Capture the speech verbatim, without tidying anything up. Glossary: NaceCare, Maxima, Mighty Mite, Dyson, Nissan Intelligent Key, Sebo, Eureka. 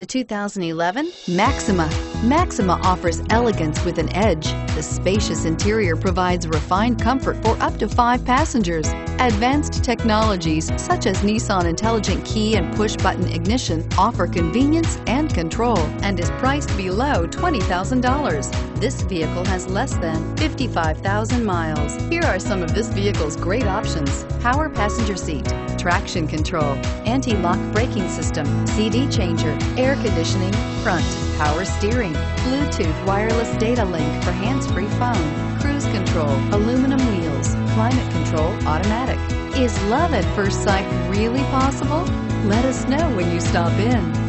The two thousand eleven Maxima. Maxima offers elegance with an edge. The spacious interior provides refined comfort for up to five passengers. Advanced technologies such as Nissan Intelligent Key and push-button ignition offer convenience and control and is priced below twenty thousand dollars. This vehicle has less than fifty-five thousand miles. Here are some of this vehicle's great options: power passenger seat, traction control, anti-lock braking system, C D changer, air conditioning, front, power steering, Bluetooth wireless data link for hands-free phone, cruise control, aluminum wheels, climate control automatic. Is love at first sight really possible? Let us know when you stop in.